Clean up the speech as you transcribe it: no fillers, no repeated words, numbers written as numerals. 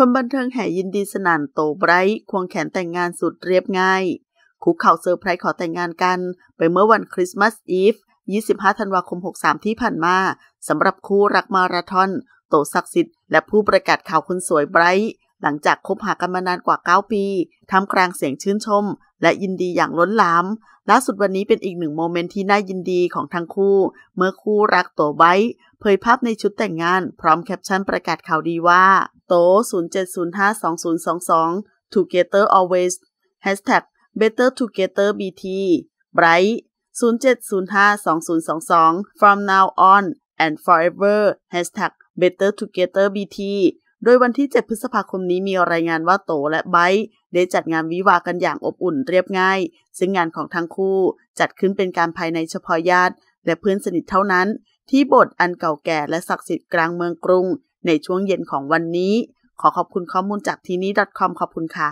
คนบันเทิงแห่ยินดีสนานโตไบรท์ควงแขนแต่งงานสุดเรียบง่ายคุกเข่าเซอร์ไพรส์ขอแต่งงานกันไปเมื่อวันคริสต์มาสอีฟ25ธันวาคม63ที่ผ่านมาสำหรับคู่รักมาราธอนโตศักดิ์สิทธิ์และผู้ประกาศข่าวคนสวยไบรท์หลังจากคบหากันมานานกว่า9ปีท่ามกลางเสียงชื่นชมและยินดีอย่างล้นหลามล่าสุดวันนี้เป็นอีกหนึ่งโมเมนต์ที่น่ายินดีของทั้งคู่เมื่อคู่รักโตไบรท์เผยภาพในชุดแต่งงานพร้อมแคปชั่นประกาศข่าวดีว่าโต 07052022 Together Always #BetterTogetherBT ไบรท์ 07052022 From Now On and Forever #BetterTogetherBT โดยวันที่7พฤษภาคมนี้มีรายงานว่าโตและไบรท์ได้จัดงานวิวากันอย่างอบอุ่นเรียบง่ายซึ่งงานของทั้งคู่จัดขึ้นเป็นการภายในเฉพาะญาติและเพื่อนสนิทเท่านั้นที่โบสถ์อันเก่าแก่และศักดิ์สิทธิ์กลางเมืองกรุงในช่วงเย็นของวันนี้ขอขอบคุณข้อมูลจากทีนี้.com ขอบคุณค่ะ